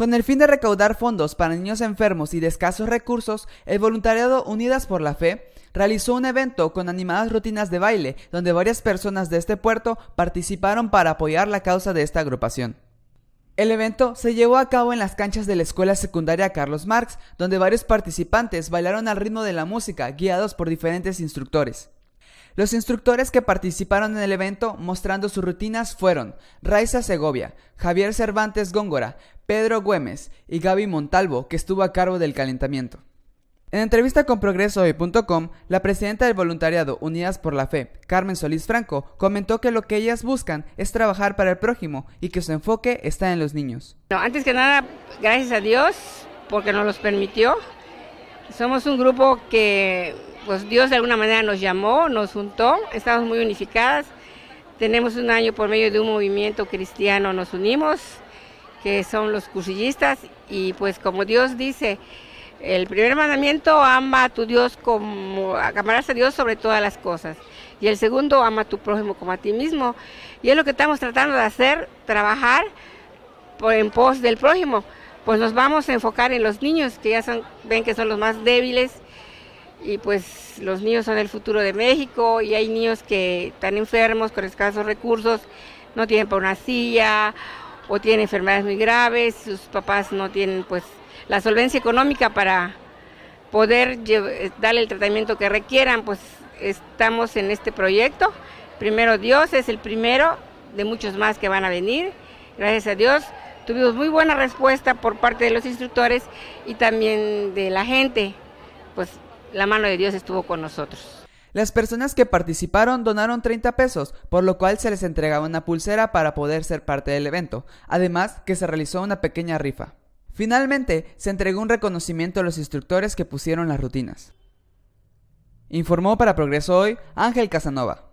Con el fin de recaudar fondos para niños enfermos y de escasos recursos, el voluntariado Unidas por la Fe realizó un evento con animadas rutinas de baile, donde varias personas de este puerto participaron para apoyar la causa de esta agrupación. El evento se llevó a cabo en las canchas de la escuela secundaria Carlos Marx, donde varios participantes bailaron al ritmo de la música, guiados por diferentes instructores. Los instructores que participaron en el evento mostrando sus rutinas fueron Raiza Segovia, Javier Cervantes Góngora, Pedro Güemes y Gaby Montalvo, que estuvo a cargo del calentamiento. En entrevista con ProgresoHoy.com, la presidenta del voluntariado Unidas por la Fe, Carmen Solís Franco, comentó que lo que ellas buscan es trabajar para el prójimo y que su enfoque está en los niños. Bueno, antes que nada, gracias a Dios porque nos los permitió. Somos un grupo que pues Dios de alguna manera nos llamó, nos juntó, estamos muy unificadas. Tenemos un año por medio de un movimiento cristiano, nos unimos, que son los cursillistas, y pues como Dios dice, el primer mandamiento, ama a tu Dios como, amarás a Dios sobre todas las cosas. Y el segundo, ama a tu prójimo como a ti mismo. Y es lo que estamos tratando de hacer, trabajar en pos del prójimo. Pues nos vamos a enfocar en los niños, que ya son, ven que son los más débiles. Y pues los niños son el futuro de México. Y hay niños que están enfermos, con escasos recursos, no tienen para una silla, o tienen enfermedades muy graves, sus papás no tienen pues la solvencia económica para poder darle el tratamiento que requieran. Pues estamos en este proyecto. Primero Dios es el primero de muchos más que van a venir. Gracias a Dios tuvimos muy buena respuesta por parte de los instructores y también de la gente. Pues la mano de Dios estuvo con nosotros. Las personas que participaron donaron 30 pesos, por lo cual se les entregaba una pulsera para poder ser parte del evento, además que se realizó una pequeña rifa. Finalmente, se entregó un reconocimiento a los instructores que pusieron las rutinas. Informó para Progreso Hoy, Ángel Casanova.